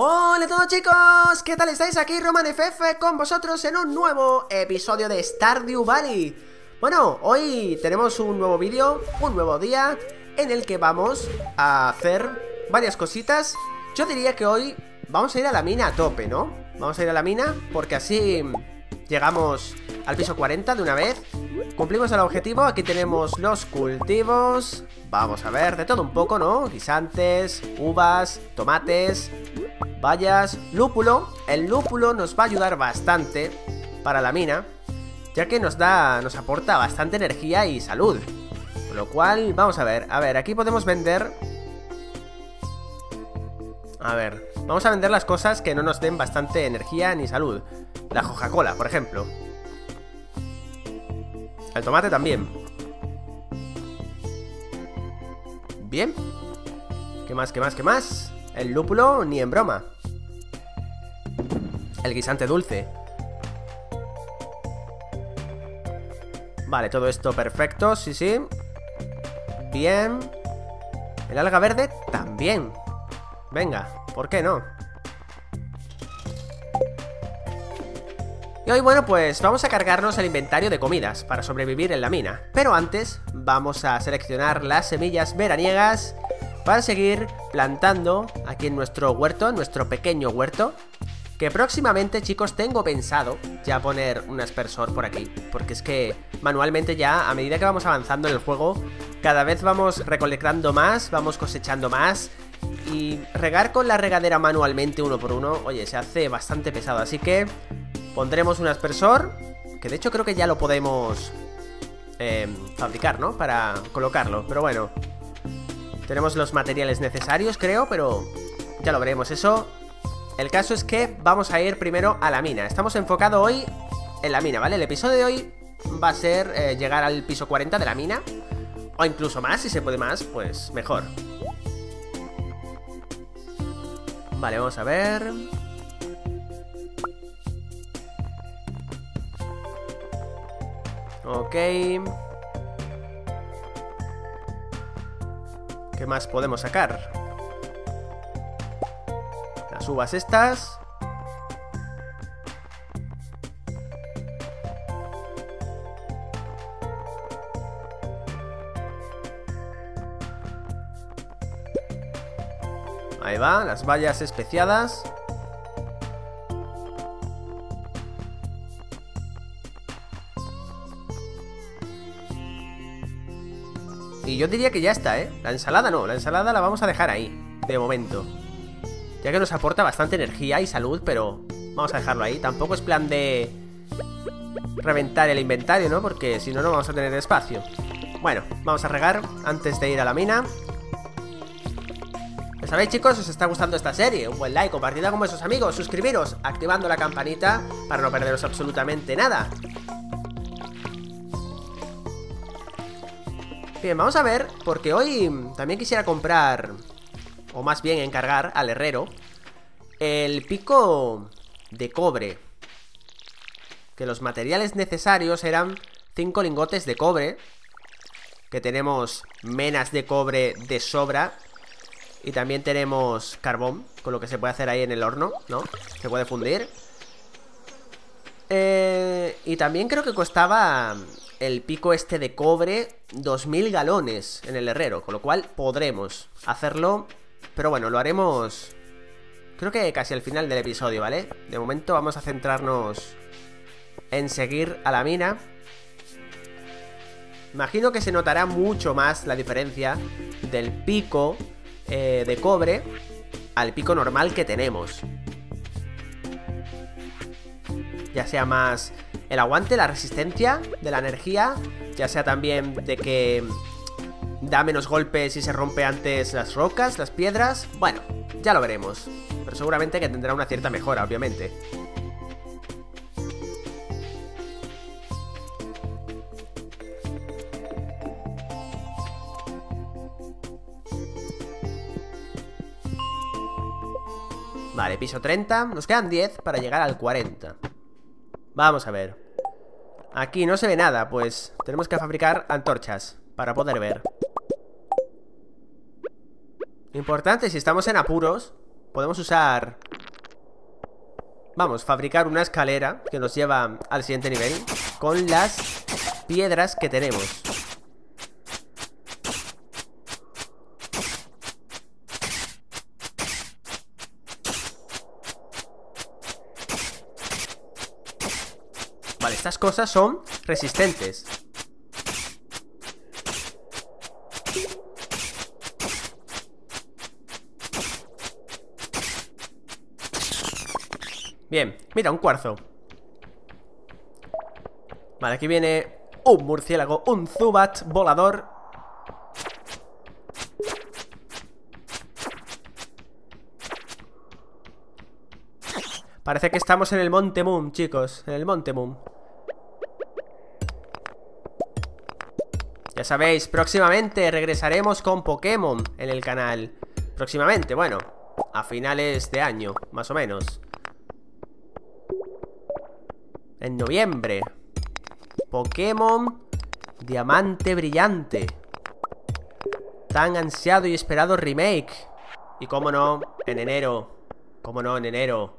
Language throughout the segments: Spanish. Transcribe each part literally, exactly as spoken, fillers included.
Hola a todos, chicos, ¿qué tal estáis? Aquí Roman F F con vosotros en un nuevo episodio de Stardew Valley. Bueno, hoy tenemos un nuevo vídeo, un nuevo día en el que vamos a hacer varias cositas. Yo diría que hoy vamos a ir a la mina a tope, ¿no? Vamos a ir a la mina porque así llegamos al piso cuarenta de una vez. Cumplimos el objetivo, aquí tenemos los cultivos. Vamos a ver, de todo un poco, ¿no? Guisantes, uvas, tomates, bayas, lúpulo. El lúpulo nos va a ayudar bastante para la mina, ya que nos da, nos aporta bastante energía y salud. Con lo cual, vamos a ver, a ver, aquí podemos vender. A ver, vamos a vender las cosas que no nos den bastante energía ni salud. La Coca-Cola, por ejemplo. El tomate también. Bien. ¿Qué más, qué más, qué más? El lúpulo, ni en broma. El guisante dulce. Vale, todo esto perfecto, sí, sí. Bien. El alga verde también. Venga, ¿por qué no? Y hoy, bueno, pues vamos a cargarnos el inventario de comidas para sobrevivir en la mina. Pero antes vamos a seleccionar las semillas veraniegas para seguir plantando aquí en nuestro huerto, en nuestro pequeño huerto. Que próximamente, chicos, tengo pensado ya poner un aspersor por aquí. Porque es que manualmente ya, a medida que vamos avanzando en el juego, cada vez vamos recolectando más, vamos cosechando más. Y regar con la regadera manualmente uno por uno, oye, se hace bastante pesado. Así que pondremos un aspersor, que de hecho creo que ya lo podemos eh, fabricar, ¿no? Para colocarlo, pero bueno. Tenemos los materiales necesarios, creo, pero ya lo veremos eso. El caso es que vamos a ir primero a la mina. Estamos enfocados hoy en la mina, ¿vale? El episodio de hoy va a ser eh, llegar al piso cuarenta de la mina. O incluso más, si se puede más, pues mejor. Vale, vamos a ver. Ok. ¿Qué más podemos sacar? Las uvas estas. Ahí va, las bayas especiadas. Y yo diría que ya está, ¿eh? La ensalada no, la ensalada la vamos a dejar ahí, de momento. Ya que nos aporta bastante energía y salud, pero vamos a dejarlo ahí. Tampoco es plan de reventar el inventario, ¿no? Porque si no, no vamos a tener espacio. Bueno, vamos a regar antes de ir a la mina. Ya sabéis, chicos, si os está gustando esta serie, un buen like, compartidla con vuestros amigos, suscribiros, activando la campanita para no perderos absolutamente nada. Bien, vamos a ver, porque hoy también quisiera comprar, o más bien encargar al herrero, el pico de cobre. Que los materiales necesarios eran cinco lingotes de cobre, que tenemos menas de cobre de sobra, y también tenemos carbón, con lo que se puede hacer ahí en el horno, ¿no? Se puede fundir. Eh, y también creo que costaba el pico este de cobre dos mil galones en el herrero, con lo cual podremos hacerlo. Pero bueno, lo haremos, creo que casi al final del episodio, ¿vale? De momento vamos a centrarnos en seguir a la mina. Imagino que se notará mucho más la diferencia del pico eh, de cobre al pico normal que tenemos. Ya sea más el aguante, la resistencia de la energía, ya sea también de que da menos golpes y se rompe antes las rocas, las piedras. Bueno, ya lo veremos, pero seguramente que tendrá una cierta mejora, obviamente. Vale, piso treinta, nos quedan diez para llegar al cuarenta. Vamos a ver. Aquí no se ve nada, pues tenemos que fabricar antorchas para poder ver. Importante, si estamos en apuros, podemos usar Vamos, fabricar una escalera que nos lleva al siguiente nivel con las piedras que tenemos. Vale, estas cosas son resistentes. Bien, mira, un cuarzo. Vale, aquí viene un murciélago, un Zubat volador. Parece que estamos en el Monte Moon, chicos. En el Monte Moon. Ya sabéis, próximamente regresaremos con Pokémon en el canal. Próximamente, bueno, a finales de año, más o menos. En noviembre, Pokémon Diamante Brillante, tan ansiado y esperado remake. Y cómo no, en enero. Cómo no, en enero,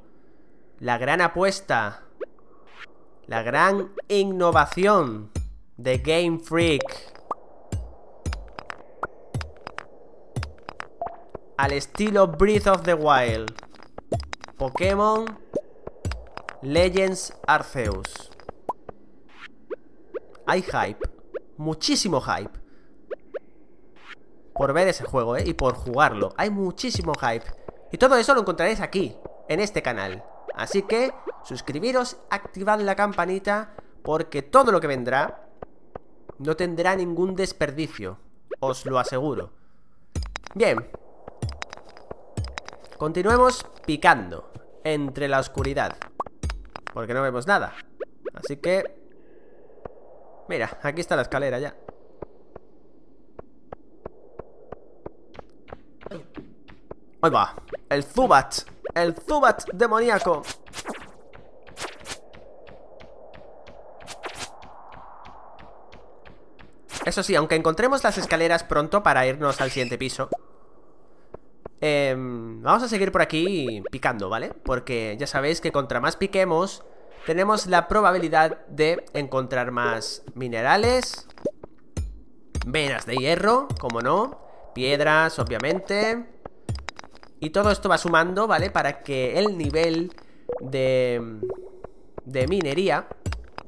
la gran apuesta, la gran innovación de Game Freak, al estilo Breath of the Wild, Pokémon Legends Arceus. Hay hype, muchísimo hype por ver ese juego, ¿eh? Y por jugarlo. Hay muchísimo hype. Y todo eso lo encontraréis aquí, en este canal. Así que suscribiros, activad la campanita, porque todo lo que vendrá no tendrá ningún desperdicio, os lo aseguro. Bien, continuemos picando entre la oscuridad, porque no vemos nada. Así que... mira, aquí está la escalera ya. Ahí va. El Zubat. El Zubat demoníaco. Eso sí, aunque encontremos las escaleras pronto para irnos al siguiente piso, Eh, vamos a seguir por aquí picando, ¿vale? Porque ya sabéis que contra más piquemos, tenemos la probabilidad de encontrar más minerales, venas de hierro, como no, piedras, obviamente. Y todo esto va sumando, ¿vale? Para que el nivel de, de minería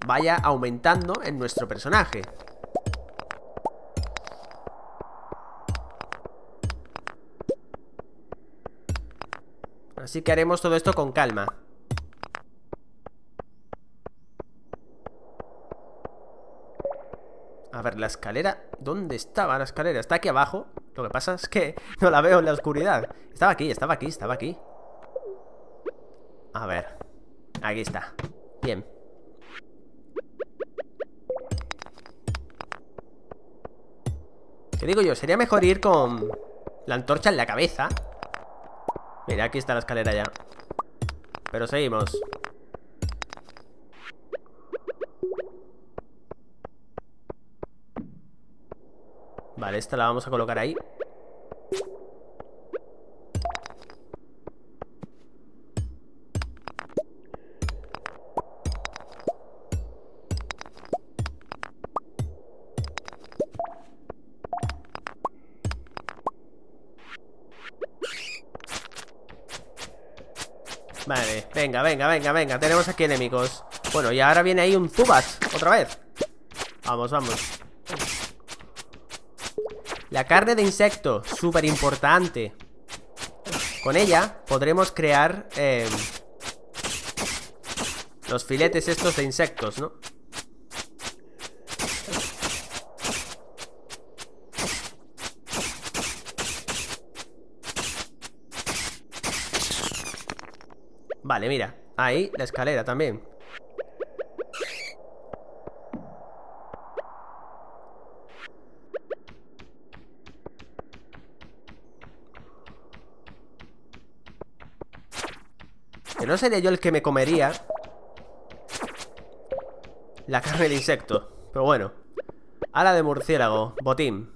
vaya aumentando en nuestro personaje. Así que haremos todo esto con calma. A ver, la escalera... ¿dónde estaba la escalera? Está aquí abajo. Lo que pasa es que no la veo en la oscuridad. Estaba aquí, estaba aquí, estaba aquí. A ver. Aquí está. Bien. ¿Qué digo yo? Sería mejor ir con la antorcha en la cabeza. Mira, aquí está la escalera ya. Pero seguimos. Vale, esta la vamos a colocar ahí. Vale, venga, venga, venga, venga. Tenemos aquí enemigos. Bueno, y ahora viene ahí un Zubat, otra vez. Vamos, vamos. La carne de insecto, súper importante. Con ella podremos crear eh, los filetes estos de insectos, ¿no? Vale, mira, ahí la escalera también. Que no sería yo el que me comería la carne de insecto, pero bueno. Ala de murciélago, botín.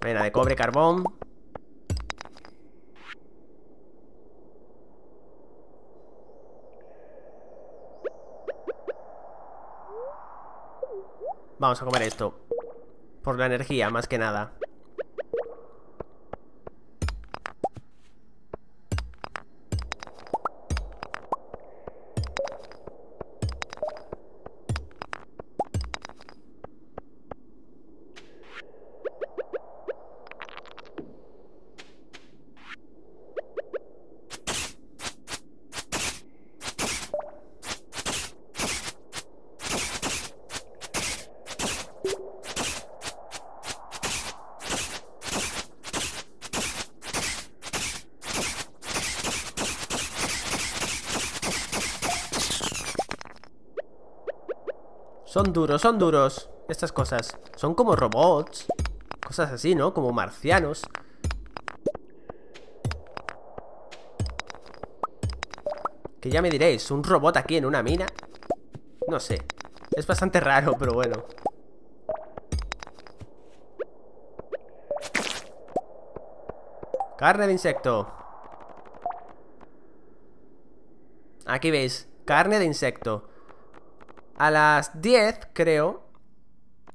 Vena de cobre, carbón. Vamos a comer esto. Por la energía, más que nada. Son duros, son duros. Estas cosas. Son como robots. Cosas así, ¿no? Como marcianos. Que ya me diréis, ¿un robot aquí en una mina? No sé. Es bastante raro, pero bueno. Carne de insecto. Aquí veis, carne de insecto. A las diez, creo.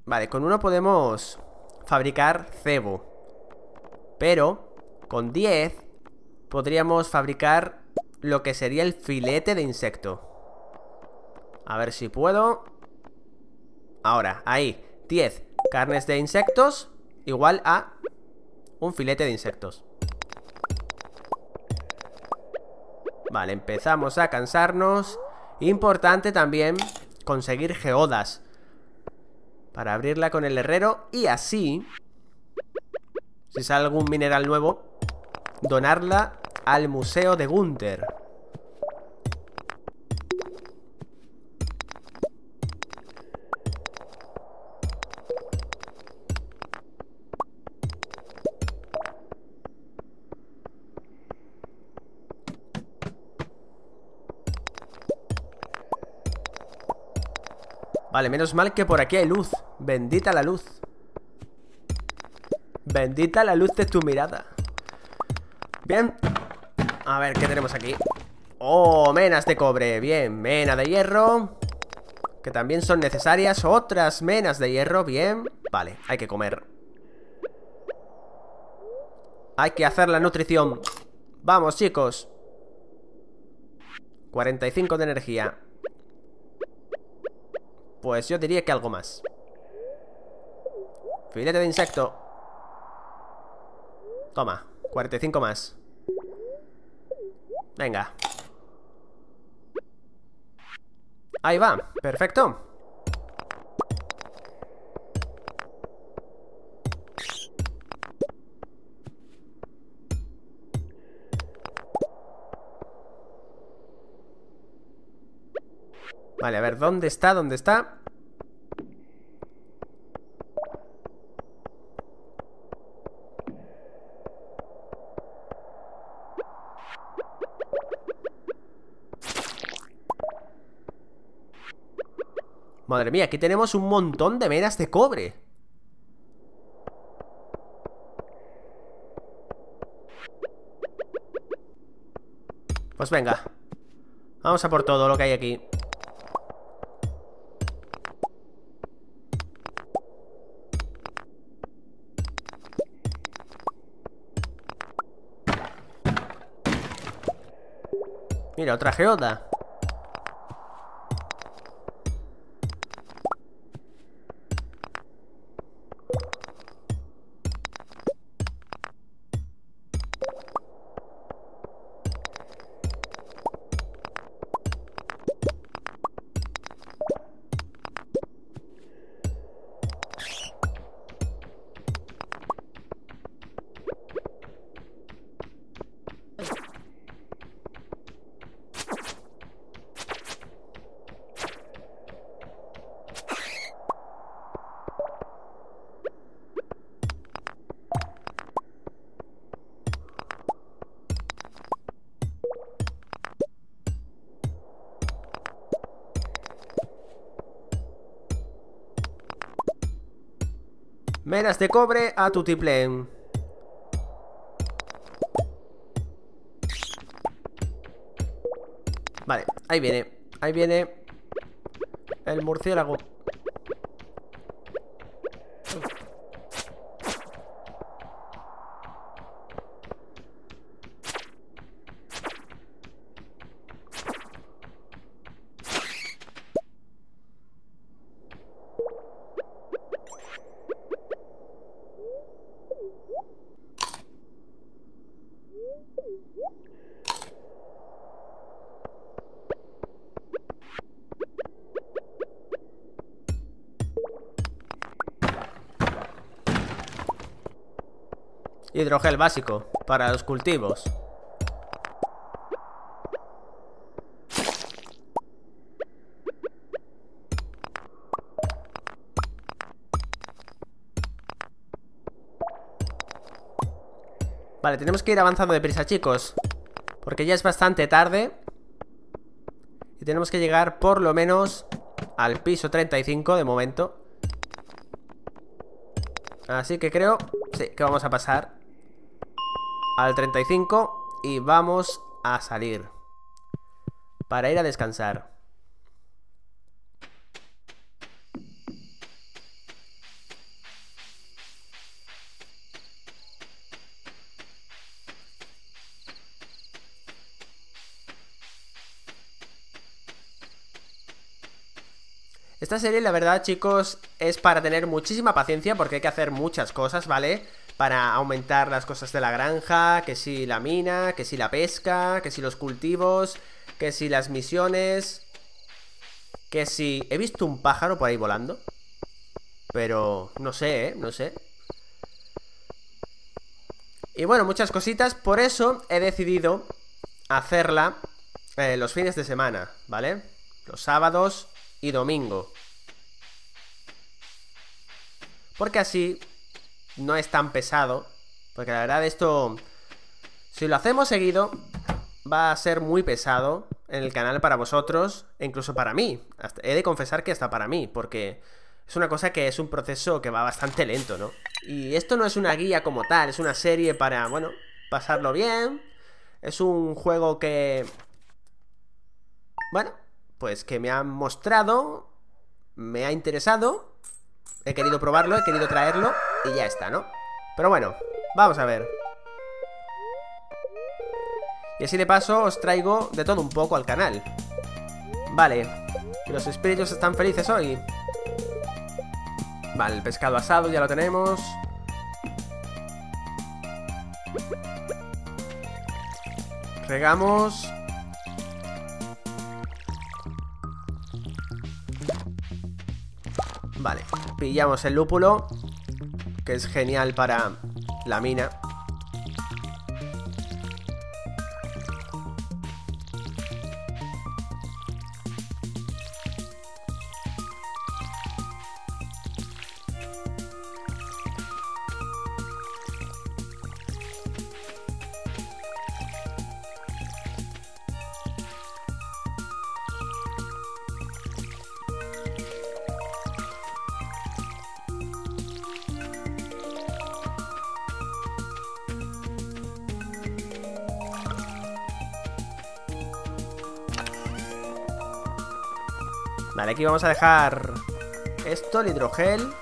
Vale, con uno podemos fabricar cebo. Pero con diez podríamos fabricar lo que sería el filete de insecto. A ver si puedo. Ahora, ahí. diez carnes de insectos igual a un filete de insectos. Vale, empezamos a cansarnos. Importante también conseguir geodas para abrirla con el herrero y así, si sale algún mineral nuevo, donarla al museo de Gunther. Vale, menos mal que por aquí hay luz. Bendita la luz. Bendita la luz de tu mirada. Bien. A ver, ¿qué tenemos aquí? Oh, menas de cobre. Bien, mena de hierro. Que también son necesarias otras menas de hierro. Bien. Vale, hay que comer. Hay que hacer la nutrición. Vamos, chicos. cuarenta y cinco de energía. Pues yo diría que algo más. Filete de insecto. Toma, cuarenta y cinco más. Venga. Ahí va, perfecto. Vale, a ver, ¿dónde está? ¿Dónde está? Madre mía, aquí tenemos un montón de menas de cobre. Pues venga, vamos a por todo lo que hay aquí. Mira, otra geoda. Menas de cobre a tutiplén. Vale, ahí viene. Ahí viene el murciélago. Hidrogel básico para los cultivos. Vale, tenemos que ir avanzando deprisa, chicos, porque ya es bastante tarde y tenemos que llegar por lo menos al piso treinta y cinco de momento. Así que creo, sí, que vamos a pasar al treinta y cinco y vamos a salir para ir a descansar. Esta serie, la verdad, chicos, es para tener muchísima paciencia porque hay que hacer muchas cosas, ¿vale? Para aumentar las cosas de la granja, que si la mina, que si la pesca, que si los cultivos, que si las misiones, que si... He visto un pájaro por ahí volando, pero no sé, ¿eh? No sé. Y bueno, muchas cositas, por eso he decidido hacerla eh, los fines de semana, ¿vale? Los sábados y domingo. Porque así... no es tan pesado, porque la verdad esto, si lo hacemos seguido, va a ser muy pesado en el canal para vosotros, e incluso para mí. Hasta, he de confesar que hasta para mí, porque es una cosa que es un proceso que va bastante lento, ¿no? Y esto no es una guía como tal, es una serie para, bueno, pasarlo bien. Es un juego que, bueno, pues que me han mostrado, me ha interesado, he querido probarlo, he querido traerlo y ya está, ¿no? Pero bueno, vamos a ver. Y así de paso os traigo de todo un poco al canal. Vale, los espíritus están felices hoy. Vale, el pescado asado ya lo tenemos. Regamos. Vale, pillamos el lúpulo, que es genial para la mina. Vale, aquí vamos a dejar esto, el hidrogel.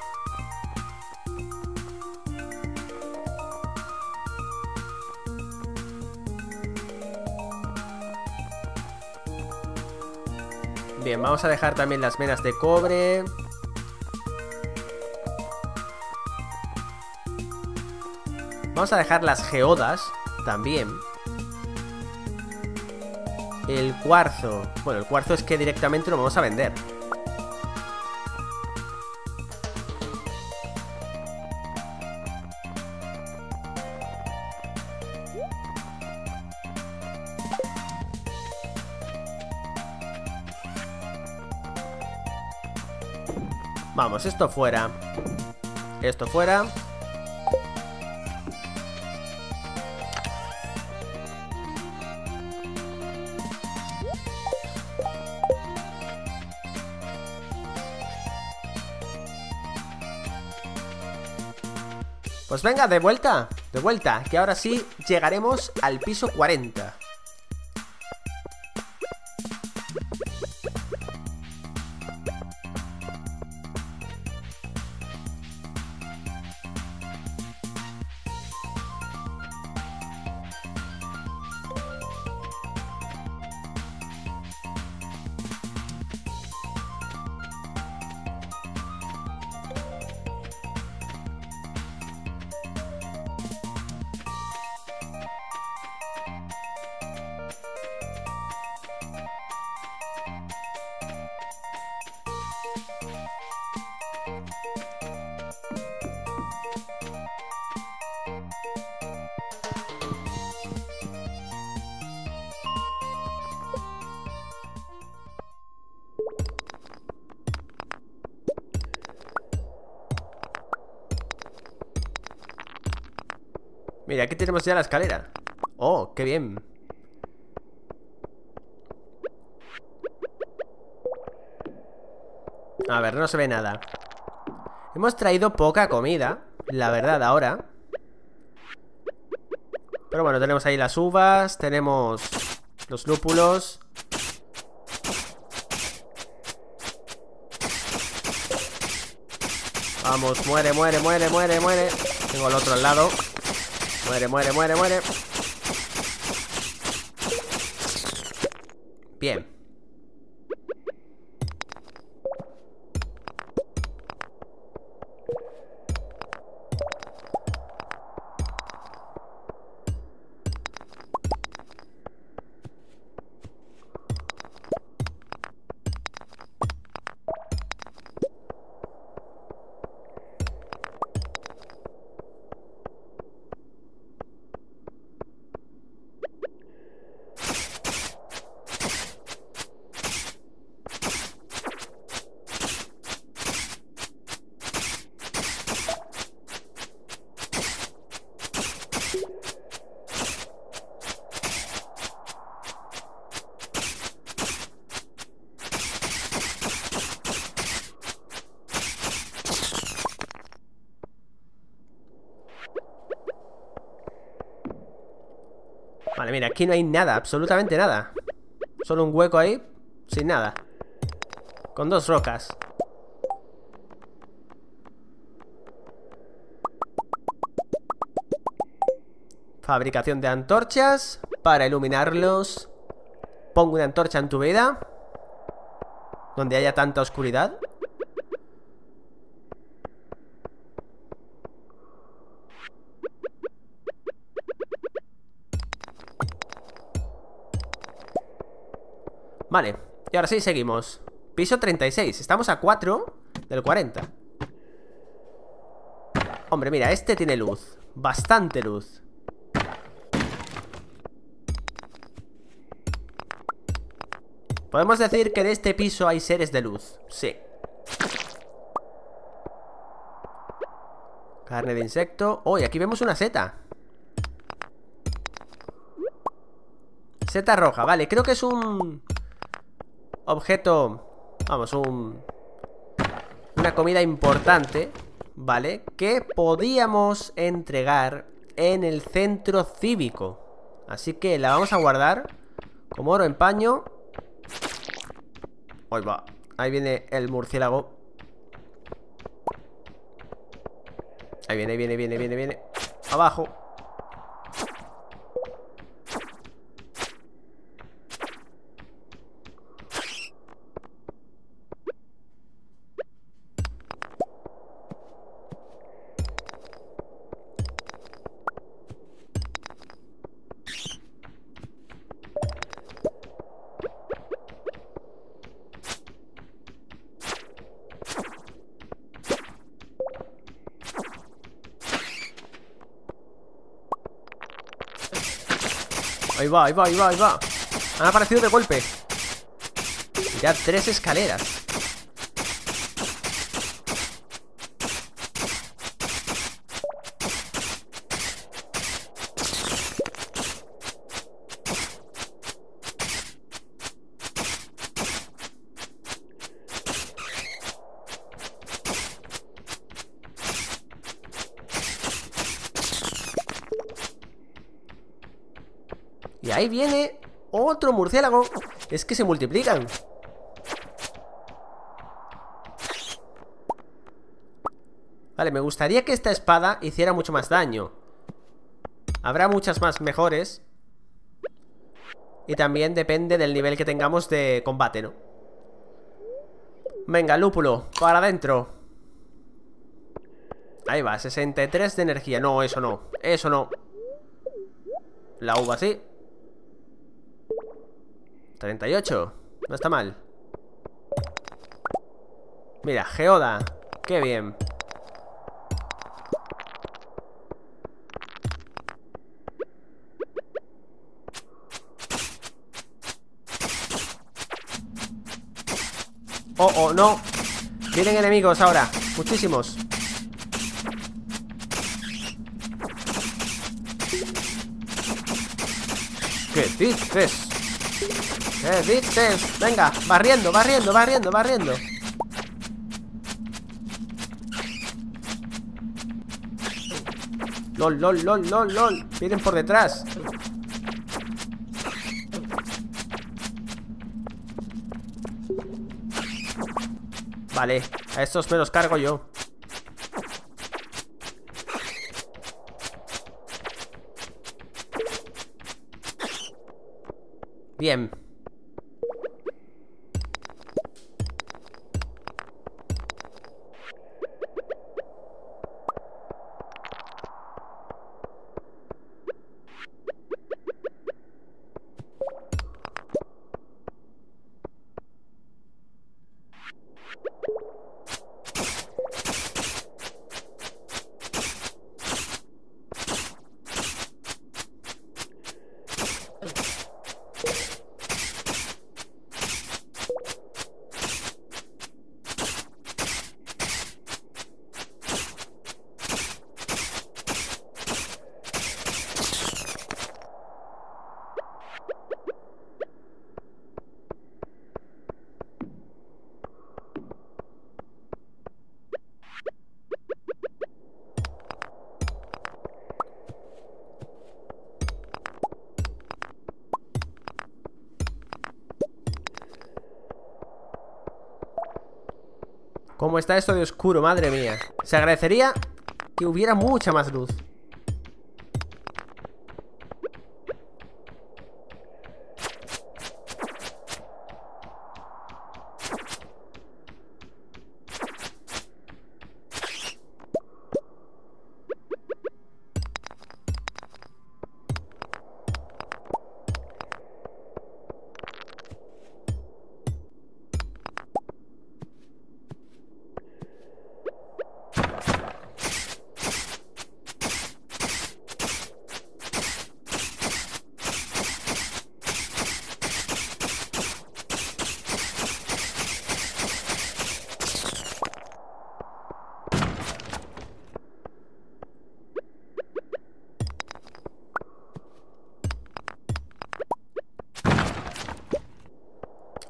Bien, vamos a dejar también las venas de cobre. Vamos a dejar las geodas también. El cuarzo. Bueno, el cuarzo es que directamente lo vamos a vender. Vamos, esto fuera. Esto fuera. Pues venga, de vuelta, de vuelta, que ahora sí llegaremos al piso cuarenta. Mira, aquí tenemos ya la escalera. Oh, qué bien. A ver, no se ve nada. Hemos traído poca comida, la verdad, ahora. Pero bueno, tenemos ahí las uvas, tenemos los lúpulos. Vamos, muere, muere, muere, muere, muere. Tengo el otro al lado. Muere, muere, muere, muere. Bien. Vale, mira, aquí no hay nada, absolutamente nada. Solo un hueco ahí, sin nada. Con dos rocas. Fabricación de antorchas para iluminarlos. Pongo una antorcha en tu vida. Donde haya tanta oscuridad. Vale, y ahora sí, seguimos. Piso treinta y seis, estamos a cuatro del cuarenta. Hombre, mira, este tiene luz. Bastante luz. Podemos decir que en este piso hay seres de luz. Sí. Carne de insecto. Oh, y aquí vemos una seta. Seta roja, vale, creo que es un... objeto, vamos, un, una comida importante, ¿vale? Que podíamos entregar en el centro cívico. Así que la vamos a guardar como oro en paño. Ahí va, ahí viene el murciélago. Ahí viene, viene, viene, viene, viene. Abajo. Ahí va, ahí va, ahí va, ahí va. Han aparecido de golpe. Ya tres escaleras. Y ahí viene otro murciélago. Es que se multiplican. Vale, me gustaría que esta espada hiciera mucho más daño. Habrá muchas más mejores. Y también depende del nivel que tengamos de combate, ¿no? Venga, lúpulo, para adentro. Ahí va, sesenta y tres de energía. No, eso no, eso no. La uva sí. treinta y ocho, no está mal. Mira, geoda, qué bien. Oh, oh, no. Tienen enemigos ahora, muchísimos. ¿Qué dices? ¿Qué dices? Venga, barriendo, barriendo, barriendo, barriendo. Lol, lol, lol, lol, lol. Vienen por detrás. Vale, a estos me los cargo yo. Bien. ¿Cómo está esto de oscuro? Madre mía. Se agradecería que hubiera mucha más luz.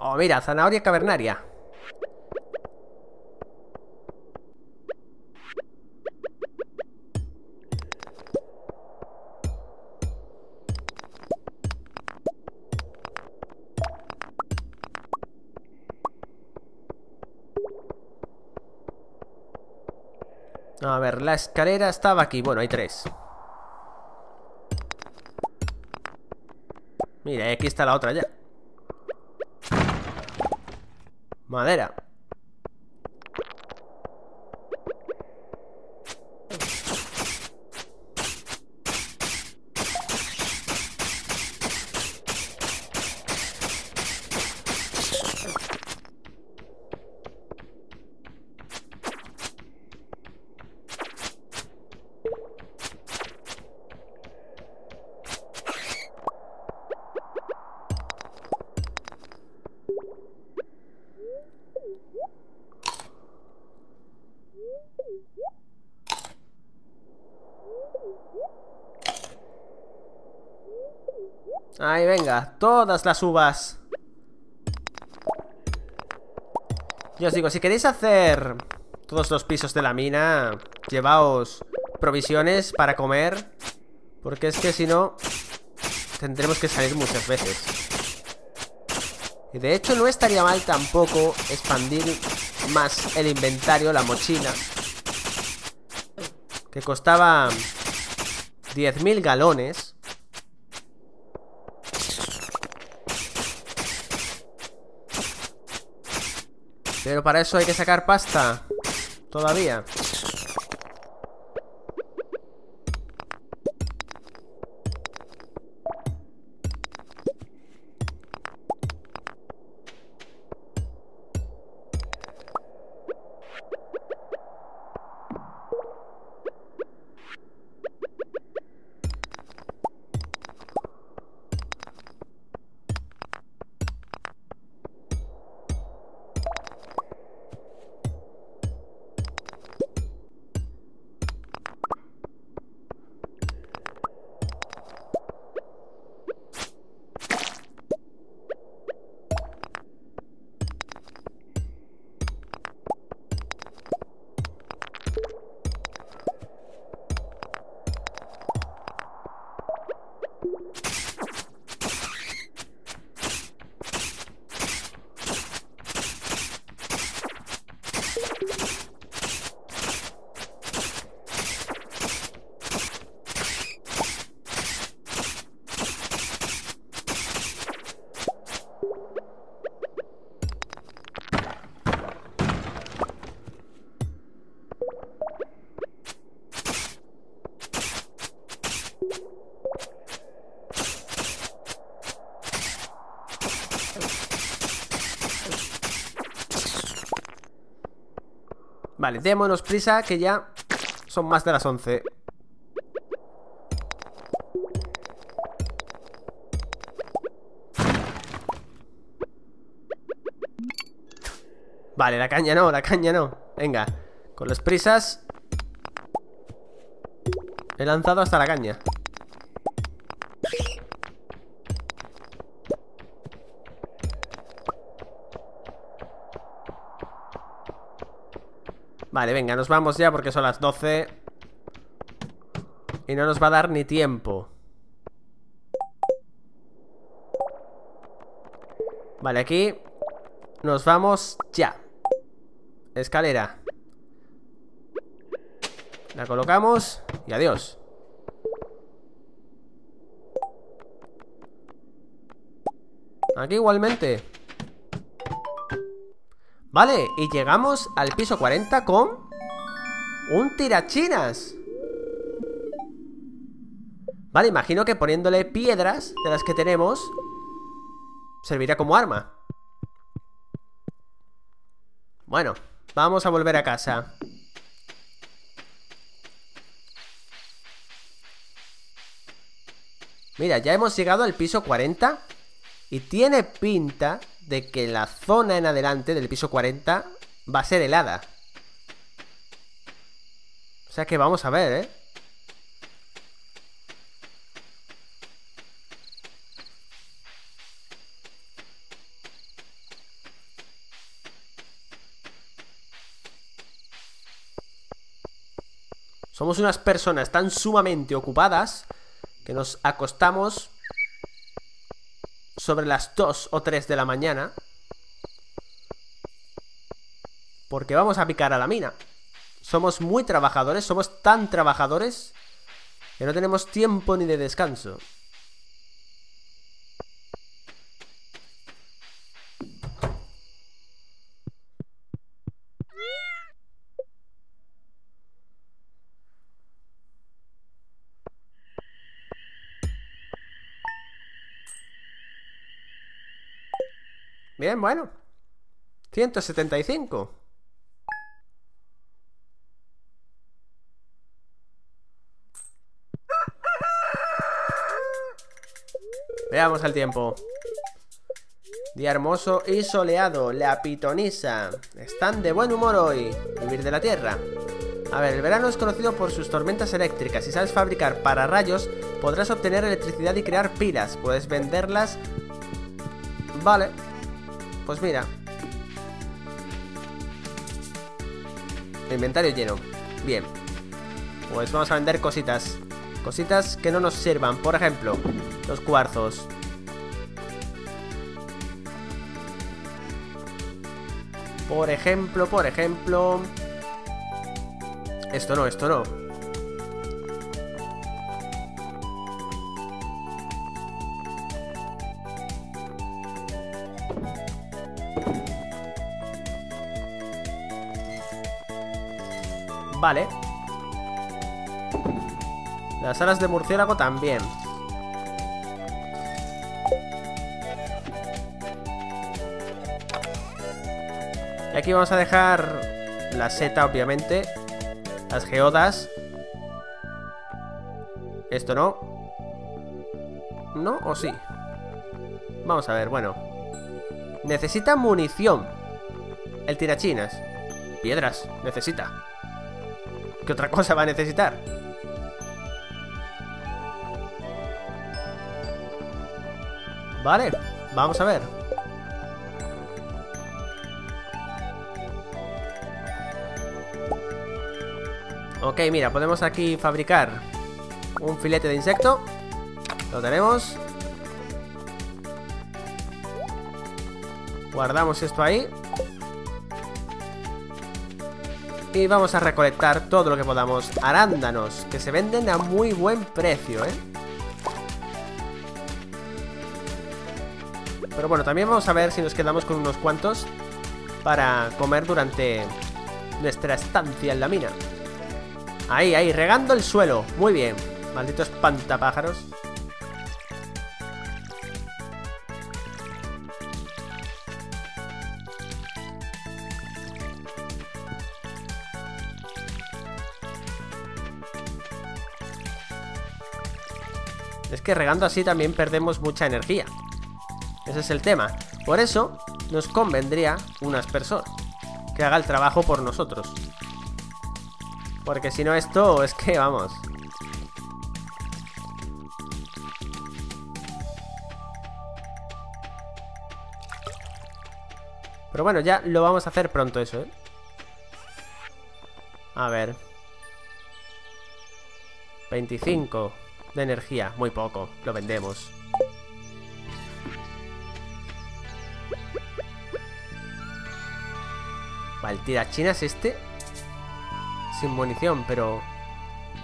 Oh, mira, zanahoria cavernaria. A ver, la escalera estaba aquí. Bueno, hay tres. Mira, aquí está la otra ya. Madera. Ahí venga, todas las uvas. Yo os digo, si queréis hacer todos los pisos de la mina, llevaos provisiones para comer, porque es que si no tendremos que salir muchas veces. Y de hecho no estaría mal tampoco expandir más el inventario, la mochila, que costaba diez mil galones. Pero para eso hay que sacar pasta. Todavía. Vale, démonos prisa, que ya son más de las once. Vale, la caña no, la caña no. Venga, con las prisas he lanzado hasta la caña. Vale, venga, nos vamos ya porque son las doce y no nos va a dar ni tiempo. Vale, aquí nos vamos ya. Escalera. La colocamos y adiós. Aquí igualmente. Vale, y llegamos al piso cuarenta con un tirachinas. Vale, imagino que poniéndole piedras de las que tenemos servirá como arma. Bueno, vamos a volver a casa. Mira, ya hemos llegado al piso cuarenta y tiene pinta de que la zona en adelante del piso cuarenta va a ser helada. O sea que vamos a ver, ¿eh? Somos unas personas tan sumamente ocupadas que nos acostamos sobre las dos o tres de la mañana, porque vamos a picar a la mina. Somos muy trabajadores, somos tan trabajadores que no tenemos tiempo ni de descanso. Bien, bueno, ciento setenta y cinco. Veamos el tiempo. Día hermoso y soleado. La pitonisa. Están de buen humor hoy. Vivir de la tierra. A ver, el verano es conocido por sus tormentas eléctricas. Si sabes fabricar pararrayos, podrás obtener electricidad y crear pilas. Puedes venderlas. Vale. Pues mira. Inventario lleno. Bien. Pues vamos a vender cositas. Cositas que no nos sirvan. Por ejemplo, los cuarzos. Por ejemplo, por ejemplo. Esto no, esto no. Vale. Las alas de murciélago también. Y aquí vamos a dejar la seta, obviamente. Las geodas. Esto no. ¿No o sí? Vamos a ver, bueno. Necesita munición. El tirachinas. Piedras, necesita. ¿Qué otra cosa va a necesitar? Vale, vamos a ver. Ok, mira, podemos aquí fabricar un filete de insecto. Lo tenemos. Guardamos esto ahí. Y vamos a recolectar todo lo que podamos. Arándanos, que se venden a muy buen precio, ¿eh? Pero bueno, también vamos a ver si nos quedamos con unos cuantos para comer durante nuestra estancia en la mina. Ahí, ahí, regando el suelo. Muy bien. Malditos espantapájaros. Es que regando así también perdemos mucha energía. Ese es el tema. Por eso nos convendría unas personas que haga el trabajo por nosotros. Porque si no esto es que vamos. Pero bueno, ya lo vamos a hacer pronto eso, ¿eh? A ver, veinticinco de energía, muy poco, lo vendemos. Vale, tirachinas este. Sin munición, pero...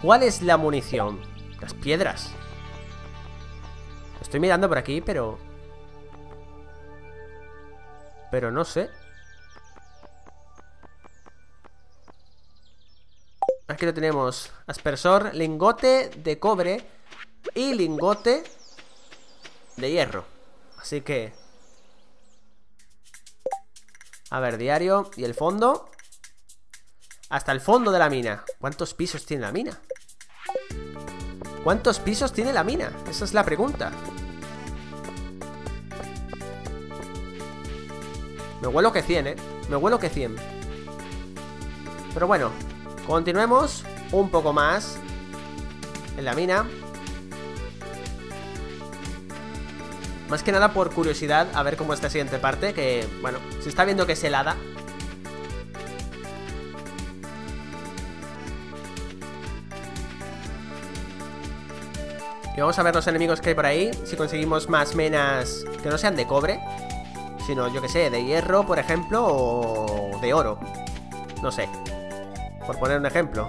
¿cuál es la munición? Las piedras. Lo estoy mirando por aquí, pero... pero no sé. Aquí lo tenemos. Aspersor, lingote de cobre y lingote de hierro. Así que... a ver, diario. Y el fondo. Hasta el fondo de la mina. ¿Cuántos pisos tiene la mina? ¿Cuántos pisos tiene la mina? Esa es la pregunta. Me huelo que cien, ¿eh? Me huelo que cien. Pero bueno, continuemos un poco más en la mina. Más que nada por curiosidad, a ver cómo es la siguiente parte, que, bueno, se está viendo que es helada. Y vamos a ver los enemigos que hay por ahí, si conseguimos más menas que no sean de cobre, sino, yo que sé, de hierro, por ejemplo, o de oro. No sé, por poner un ejemplo.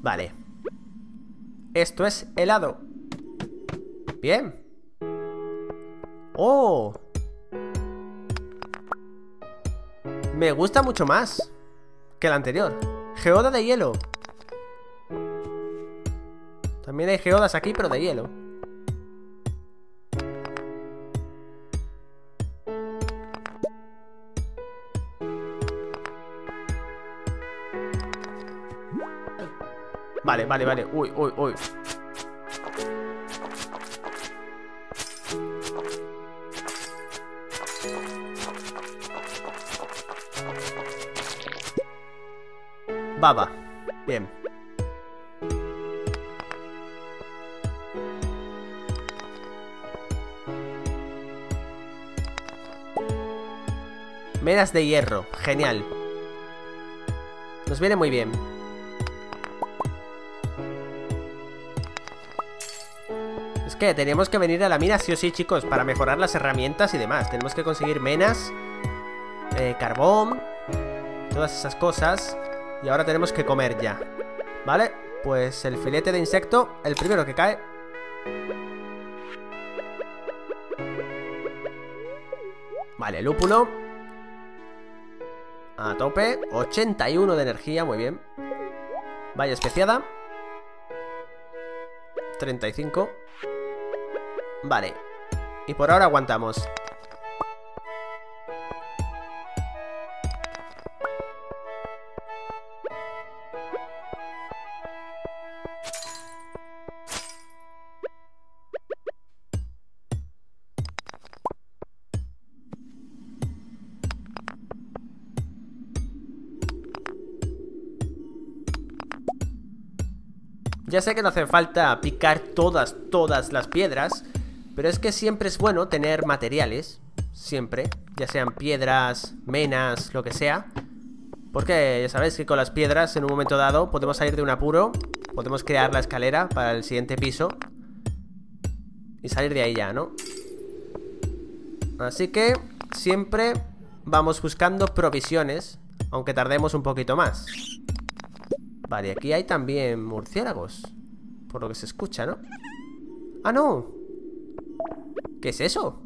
Vale. Esto es helado. Bien. ¡Oh! Me gusta mucho más que el anterior. Geoda de hielo. También hay geodas aquí, pero de hielo. Vale, vale, vale. Uy, uy, uy. Baba. Bien. Menas de hierro, genial. Nos viene muy bien. Es que tenemos que venir a la mina sí o sí, chicos, para mejorar las herramientas y demás. Tenemos que conseguir menas, eh, carbón, todas esas cosas. Y ahora tenemos que comer ya. Vale, pues el filete de insecto, el primero que cae. Vale, lúpulo a tope, ochenta y uno de energía, muy bien. Vaya especiada, treinta y cinco. Vale, y por ahora aguantamos. Ya sé que no hace falta picar todas, todas las piedras, pero es que siempre es bueno tener materiales, siempre, ya sean piedras, menas, lo que sea. Porque ya sabéis que con las piedras en un momento dado podemos salir de un apuro, podemos crear la escalera para el siguiente piso y salir de ahí ya, ¿no? Así que siempre vamos buscando provisiones, aunque tardemos un poquito más. Vale, aquí hay también murciélagos, por lo que se escucha, ¿no? ¡Ah, no! ¿Qué es eso?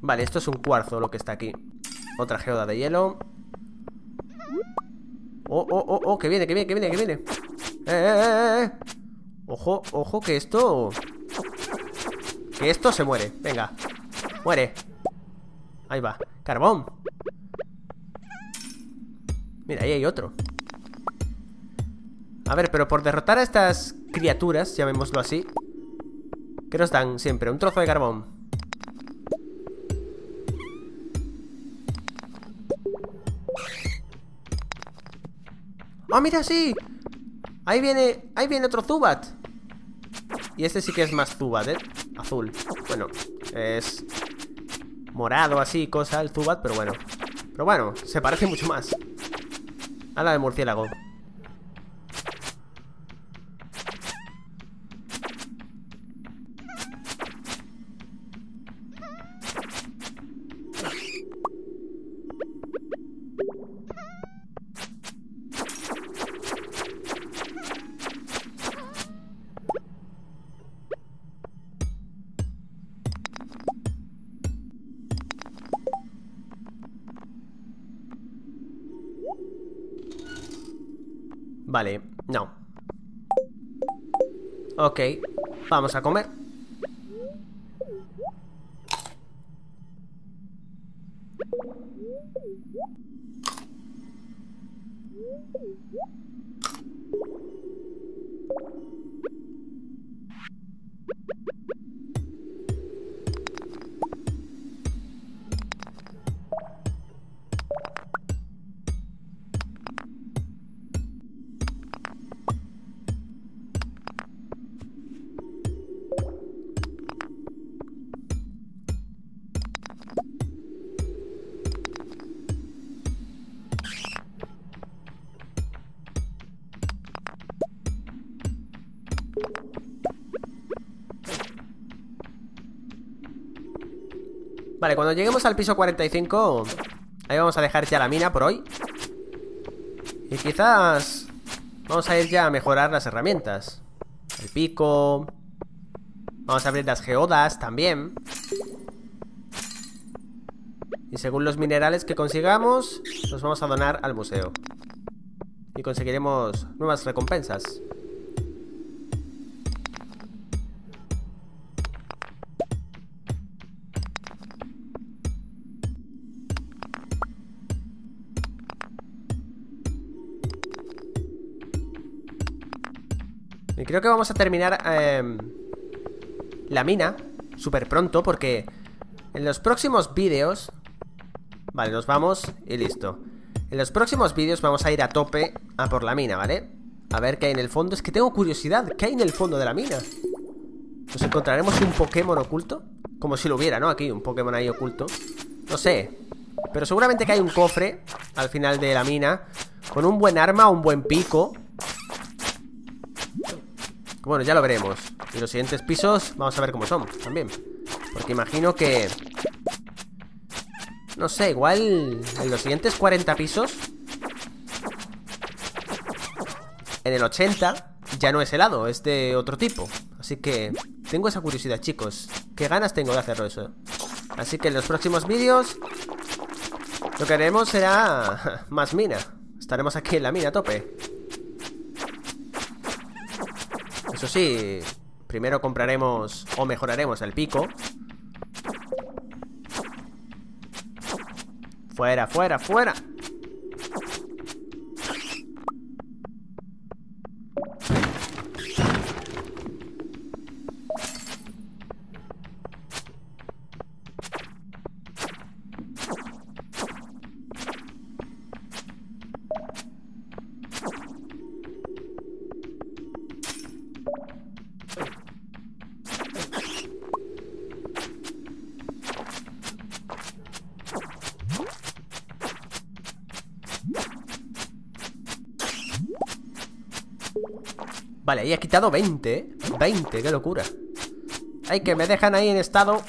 Vale, esto es un cuarzo lo que está aquí. Otra geoda de hielo. ¡Oh, oh, oh, oh! ¡Que viene, que viene, que viene, que viene! ¡Eh, eh, eh! ¡Ojo, ojo, que esto... Que esto se muere, venga. Muere. Ahí va, carbón. Mira, ahí hay otro. A ver, pero por derrotar a estas criaturas, llamémoslo así, ¿qué nos dan siempre? Un trozo de carbón. ¡Ah, mira, sí! Ahí viene, ahí viene otro Zubat. Y este sí que es más Zubat, ¿eh? Azul. Bueno, es morado así, cosa, el Zubat, pero bueno. Pero bueno, se parece mucho más a la de murciélago. Vale, no. Ok, vamos a comer. Vale, cuando lleguemos al piso cuarenta y cinco, ahí vamos a dejar ya la mina por hoy. Y quizás vamos a ir ya a mejorar las herramientas. El pico. Vamos a abrir las geodas también. Y según los minerales que consigamos, los vamos a donar al museo. Y conseguiremos nuevas recompensas. Creo que vamos a terminar eh, la mina súper pronto, porque en los próximos vídeos... Vale, nos vamos y listo. En los próximos vídeos vamos a ir a tope a por la mina, ¿vale? A ver qué hay en el fondo. Es que tengo curiosidad, ¿qué hay en el fondo de la mina? ¿Nos encontraremos un Pokémon oculto? Como si lo hubiera, ¿no? Aquí, un Pokémon ahí oculto. No sé. Pero seguramente que hay un cofre al final de la mina con un buen arma, un buen pico. Bueno, ya lo veremos. Y los siguientes pisos vamos a ver cómo son también, porque imagino que... No sé, igual en los siguientes cuarenta pisos, en el ochenta, ya no es helado, es de otro tipo. Así que tengo esa curiosidad, chicos. Qué ganas tengo de hacerlo eso. Así que en los próximos vídeos lo que haremos será más mina. Estaremos aquí en la mina a tope. Eso sí, primero compraremos o mejoraremos el pico. Fuera, fuera, fuera. Vale, y he quitado veinte, ¿eh? veinte, qué locura. Ay, que me dejan ahí en estado.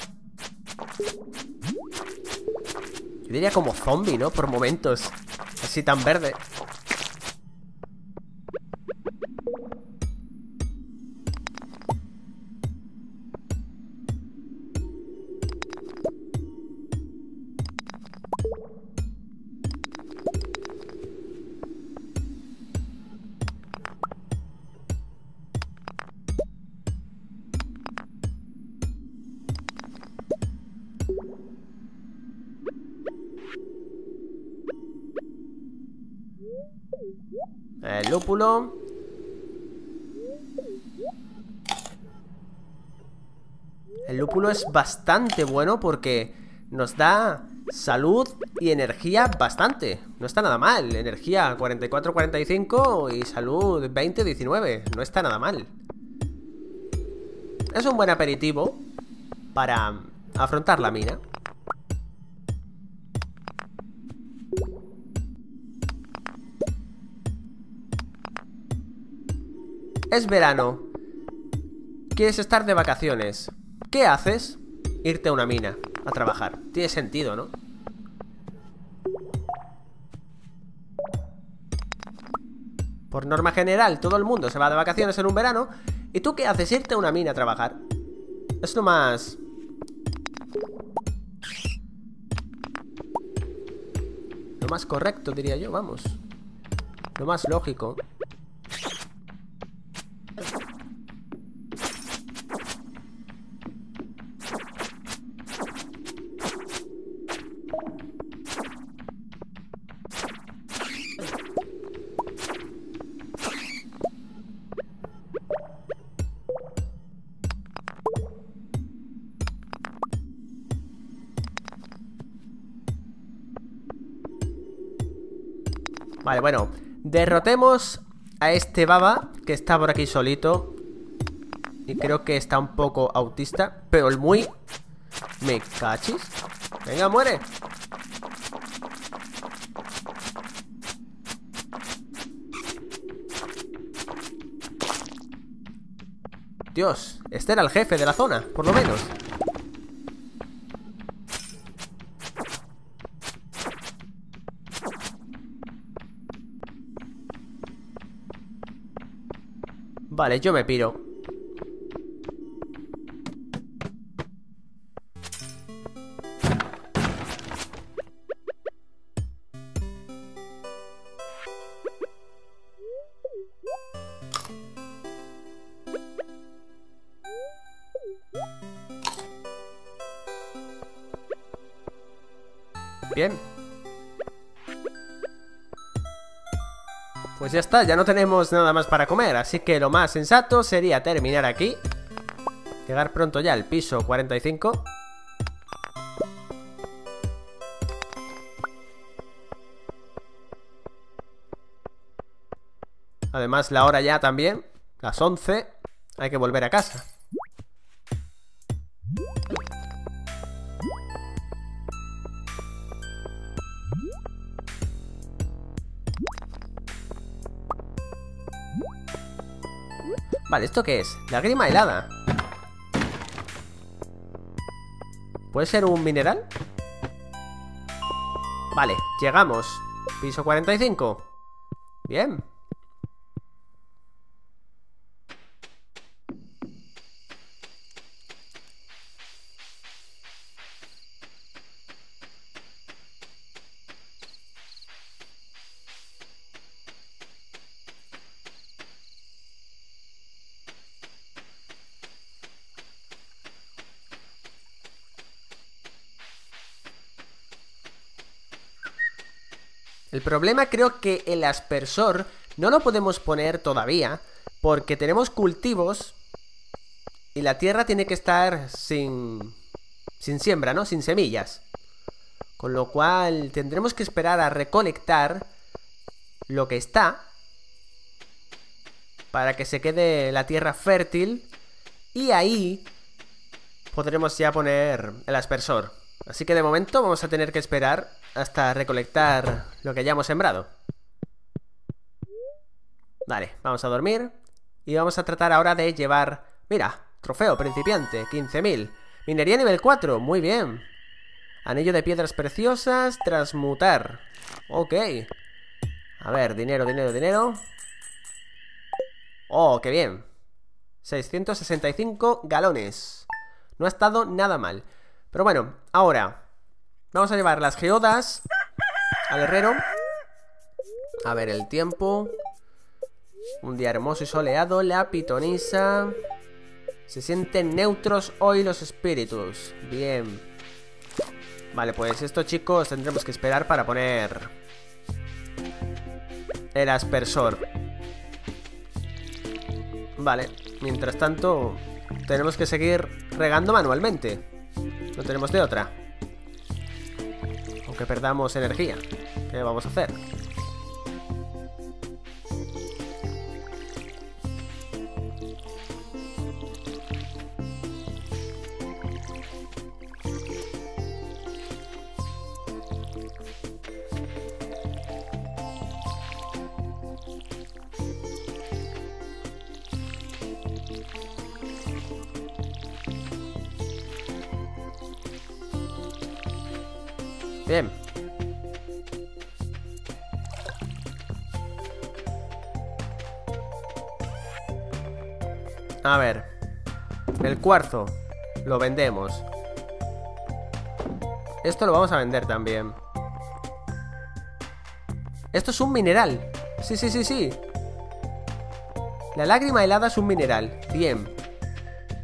Yo diría como zombie, ¿no? Por momentos. Así tan verde. el lúpulo. El lúpulo es bastante bueno porque nos da salud y energía bastante. No está nada mal. Energía cuarenta y cuatro, cuarenta y cinco y salud veinte, diecinueve. No está nada mal. Es un buen aperitivo para afrontar la mina. Es verano. Quieres estar de vacaciones. ¿Qué haces? Irte a una mina a trabajar. Tiene sentido, ¿no? Por norma general, todo el mundo se va de vacaciones en un verano. ¿Y tú qué haces? Irte a una mina a trabajar. Es lo más... Lo más correcto, diría yo, vamos. Lo más lógico. Vale, bueno, derrotemos a este baba que está por aquí solito. Y creo que está un poco autista, pero el muy... Me cachis. Venga, muere. Dios, este era el jefe de la zona, por lo menos. Vale, yo me piro. Bien. Pues ya está, ya no tenemos nada más para comer, así que lo más sensato sería terminar aquí. Llegar pronto ya al piso cuarenta y cinco. Además la hora ya también, las once, hay que volver a casa. Vale, ¿esto qué es? Lágrima helada. ¿Puede ser un mineral? Vale, llegamos. Piso cuarenta y cinco. Bien. El problema creo que el aspersor no lo podemos poner todavía porque tenemos cultivos y la tierra tiene que estar sin, sin siembra, ¿no? Sin semillas. Con lo cual tendremos que esperar a recolectar lo que está para que se quede la tierra fértil y ahí podremos ya poner el aspersor. Así que de momento vamos a tener que esperar hasta recolectar lo que hayamos sembrado. Vale, vamos a dormir. Y vamos a tratar ahora de llevar... Mira, trofeo principiante, quince mil. Minería nivel cuatro, muy bien. Anillo de piedras preciosas, transmutar. Ok. A ver, dinero, dinero, dinero. Oh, qué bien. seiscientos sesenta y cinco galones. No ha estado nada mal. Pero bueno, ahora... Vamos a llevar las geodas al herrero. A ver el tiempo. Un día hermoso y soleado. La pitonisa. Se sienten neutros hoy los espíritus. Bien. Vale, pues esto, chicos, tendremos que esperar para poner el aspersor. Vale, mientras tanto tenemos que seguir regando manualmente. No tenemos de otra. Aunque perdamos energía. ¿Qué vamos a hacer? Bien. A ver. El cuarzo lo vendemos. Esto lo vamos a vender también. Esto es un mineral. Sí, sí, sí, sí. La lágrima helada es un mineral. Bien.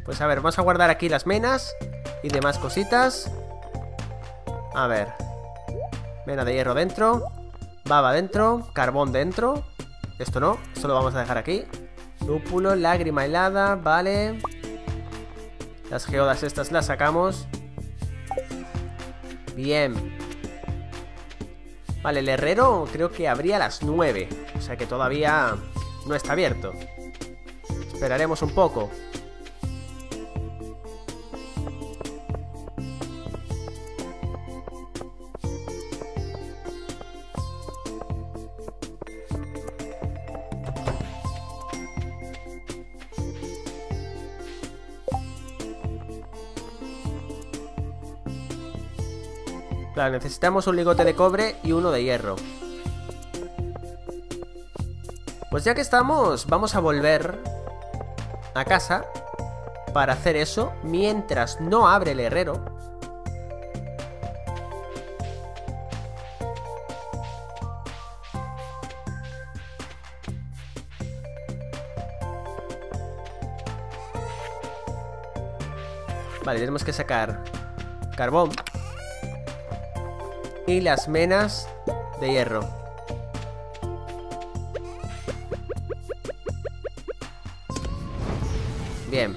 Pues a ver, vamos a guardar aquí las menas y demás cositas. A ver. Mena de hierro dentro, baba dentro, carbón dentro. Esto no, esto lo vamos a dejar aquí. Lúpulo, lágrima helada, vale. Las geodas estas las sacamos. Bien. Vale, el herrero creo que abría a las nueve. O sea que todavía no está abierto. Esperaremos un poco. Claro, necesitamos un ligote de cobre y uno de hierro. Pues ya que estamos, vamos a volver a casa para hacer eso mientras no abre el herrero. Vale, tenemos que sacar carbón y las menas de hierro. Bien.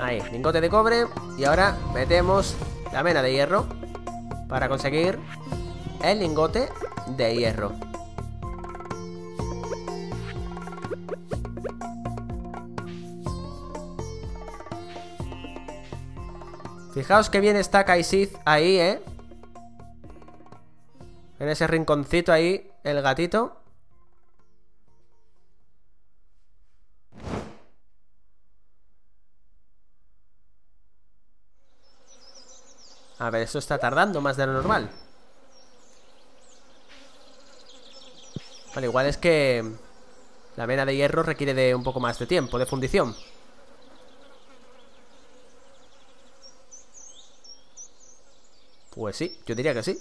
Ahí, lingote de cobre. Y ahora metemos la mena de hierro para conseguir el lingote de hierro. Fijaos que bien está Kaisiz ahí, ¿eh? En ese rinconcito ahí, el gatito. A ver, eso está tardando más de lo normal. Vale, igual es que la mena de hierro requiere de un poco más de tiempo, de fundición. Pues sí, yo diría que sí.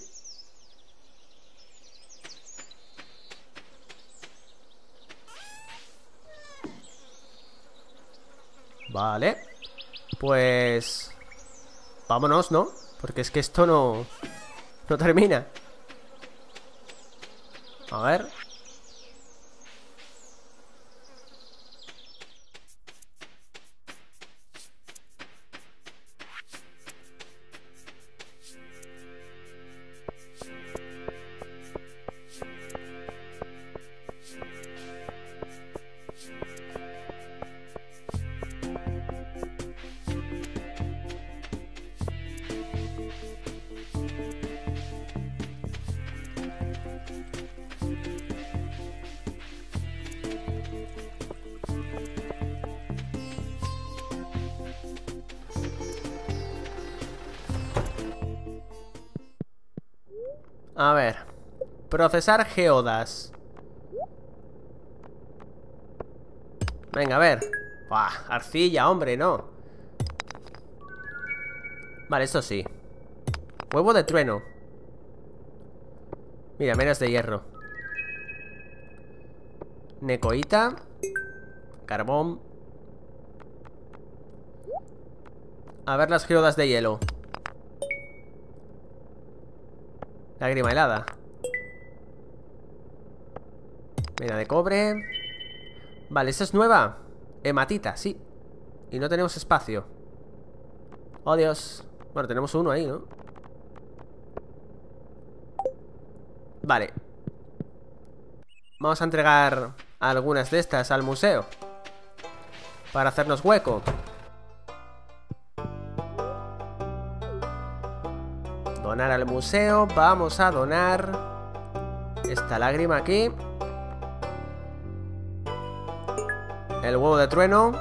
Vale. Pues... vámonos, ¿no? Porque es que esto no... no termina. A ver. A ver, procesar geodas. Venga, a ver. Buah, arcilla, hombre, no. Vale, esto sí. Huevo de trueno. Mira, menos de hierro. Necoita. Carbón. A ver las geodas de hielo. Lágrima helada. Vena de cobre. Vale, esta es nueva. Hematita, sí. Y no tenemos espacio. Oh, Dios. Bueno, tenemos uno ahí, ¿no? Vale. Vamos a entregar algunas de estas al museo para hacernos hueco. Donar al museo. Vamos a donar esta lágrima aquí. El huevo de trueno.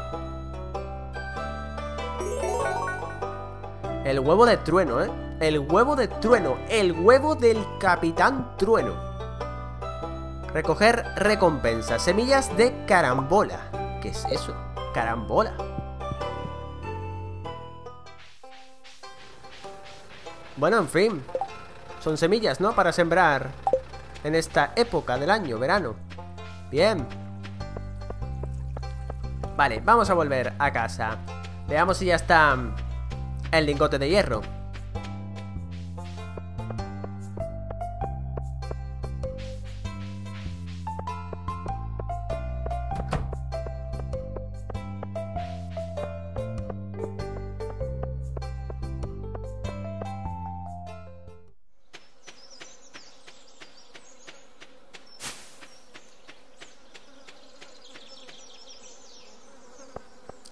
El huevo de trueno, ¿eh? El huevo de trueno. El huevo del Capitán Trueno. Recoger recompensa. Semillas de carambola. ¿Qué es eso? Carambola. Bueno, en fin. Son semillas, ¿no? Para sembrar en esta época del año, verano. Bien. Vale, vamos a volver a casa. Veamos si ya está el lingote de hierro.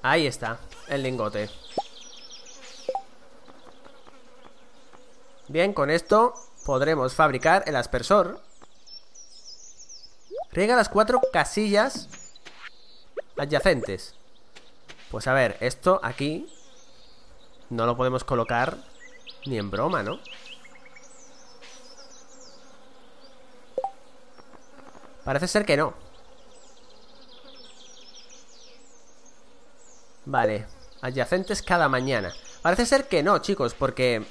Ahí está, el lingote. Bien, con esto podremos fabricar el aspersor. Riega las cuatro casillas adyacentes. Pues a ver, esto aquí no lo podemos colocar ni en broma, ¿no? Parece ser que no. Vale, adyacentes cada mañana. Parece ser que no, chicos, porque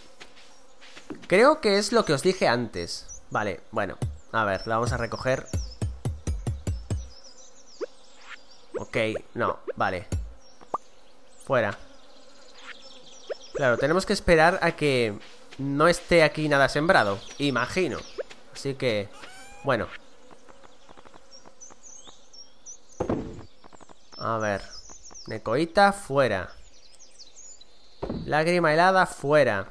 creo que es lo que os dije antes. Vale, bueno, a ver, la vamos a recoger. Ok, no, vale. Fuera. Claro, tenemos que esperar a que no esté aquí nada sembrado, imagino. Así que, bueno. A ver. Necoita, fuera. Lágrima helada, fuera.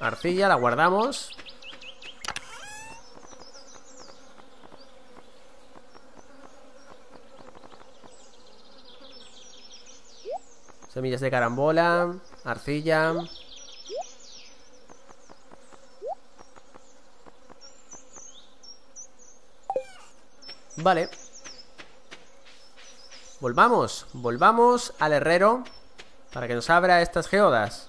Arcilla, la guardamos. Semillas de carambola. Arcilla. Vale. Volvamos, volvamos al herrero para que nos abra estas geodas.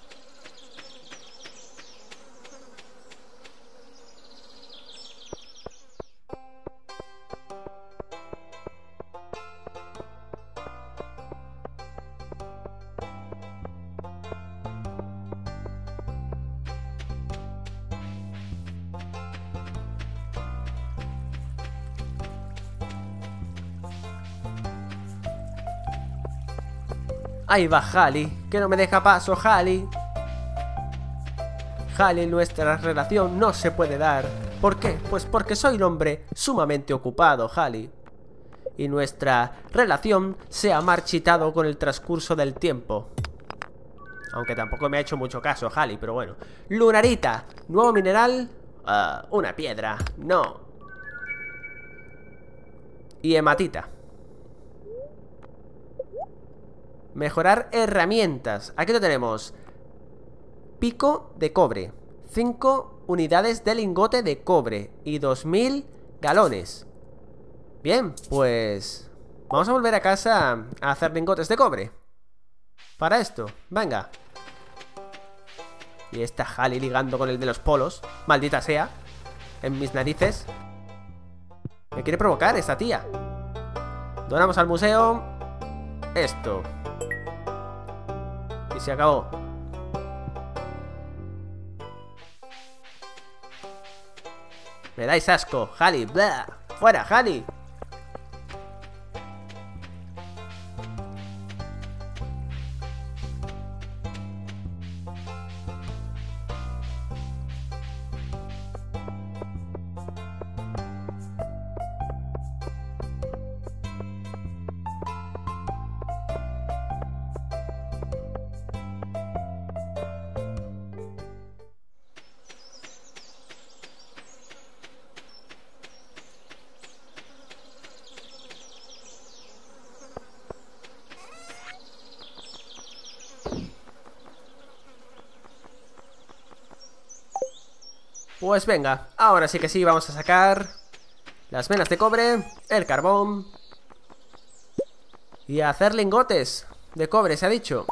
Ahí va Haley, que no me deja paso, Haley. Haley, nuestra relación no se puede dar. ¿Por qué? Pues porque soy un hombre sumamente ocupado, Haley. Y nuestra relación se ha marchitado con el transcurso del tiempo. Aunque tampoco me ha hecho mucho caso, Haley, pero bueno. Lunarita, nuevo mineral. Uh, una piedra, no. Y hematita. Mejorar herramientas. Aquí lo tenemos. Pico de cobre. cinco unidades de lingote de cobre. Y dos mil galones. Bien, pues vamos a volver a casa a hacer lingotes de cobre. Para esto, venga. Y esta Haley ligando con el de los polos. Maldita sea. En mis narices. Me quiere provocar esta tía. Donamos al museo esto. Se acabó. Me dais asco, Haley. Blah. Fuera, Haley. Pues venga, ahora sí que sí, vamos a sacar las venas de cobre, el carbón y a hacer lingotes de cobre, se ha dicho.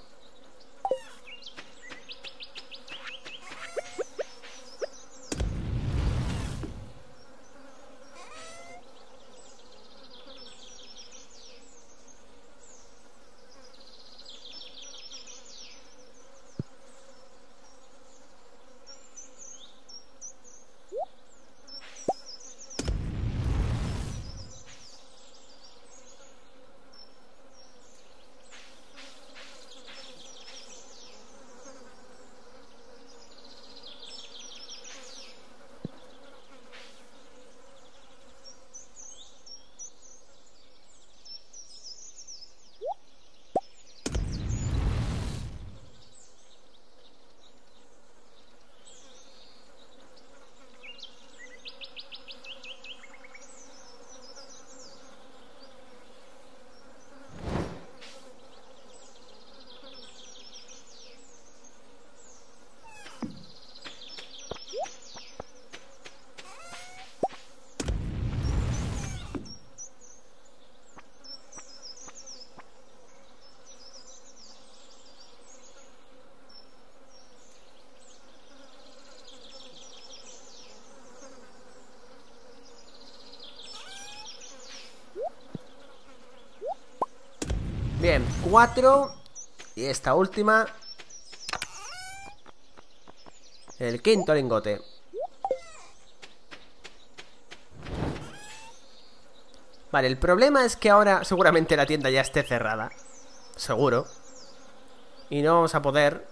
Bien, cuatro. Y esta última, el quinto lingote. Vale, el problema es que ahora seguramente la tienda ya esté cerrada. Seguro. Y no vamos a poder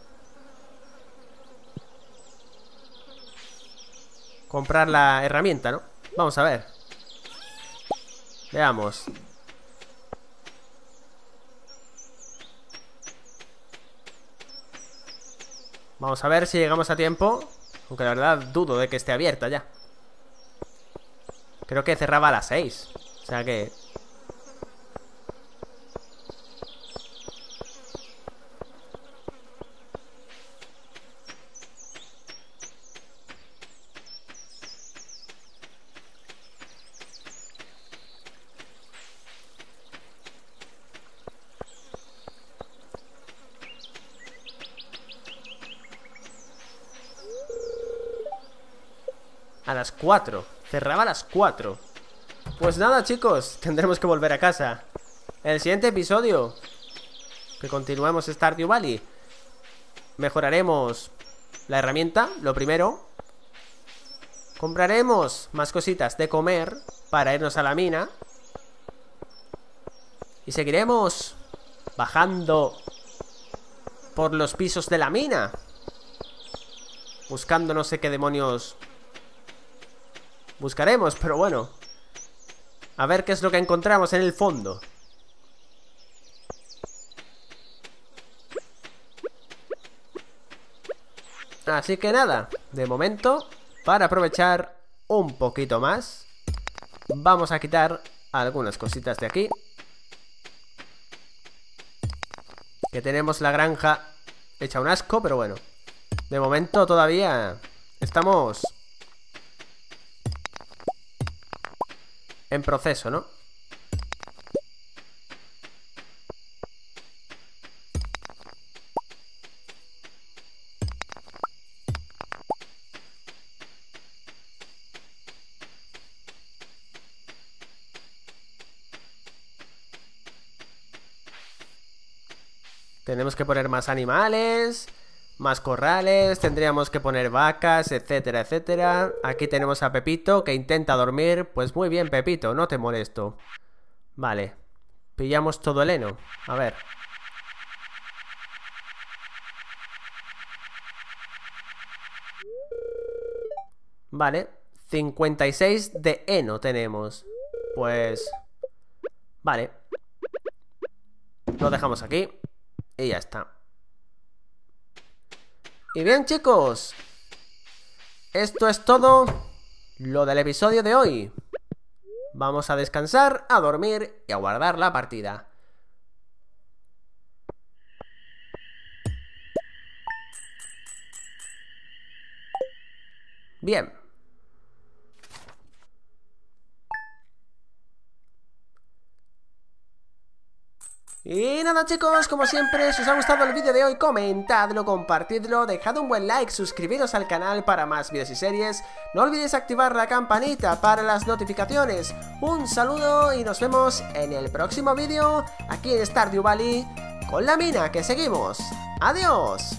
comprar la herramienta, ¿no? Vamos a ver. Veamos. Vamos a ver si llegamos a tiempo. Aunque la verdad dudo de que esté abierta ya. Creo que cerraba a las seis. O sea que... cuatro, cerraba a las cuatro. Pues nada, chicos, tendremos que volver a casa. En el siguiente episodio, que continuemos Stardew Valley, mejoraremos la herramienta, lo primero. Compraremos más cositas de comer para irnos a la mina. Y seguiremos bajando por los pisos de la mina, buscando no sé qué demonios... Buscaremos, pero bueno, a ver qué es lo que encontramos en el fondo. Así que nada, de momento, para aprovechar un poquito más, vamos a quitar algunas cositas de aquí, que tenemos la granja hecha un asco, pero bueno, de momento todavía estamos... en proceso, ¿no? Tenemos que poner más animales, más corrales, tendríamos que poner vacas, etcétera, etcétera. Aquí tenemos a Pepito que intenta dormir. Pues muy bien, Pepito, no te molesto. Vale, pillamos todo el heno, a ver. Vale, cincuenta y seis de heno tenemos. Pues... vale, lo dejamos aquí y ya está. Y bien, chicos, esto es todo lo del episodio de hoy. Vamos a descansar, a dormir y a guardar la partida. Bien, Y nada chicos, como siempre, si os ha gustado el vídeo de hoy, comentadlo, compartidlo, dejad un buen like, suscribiros al canal para más vídeos y series. No olvidéis activar la campanita para las notificaciones. Un saludo y nos vemos en el próximo vídeo, aquí en Stardew Valley, con la mina que seguimos. ¡Adiós!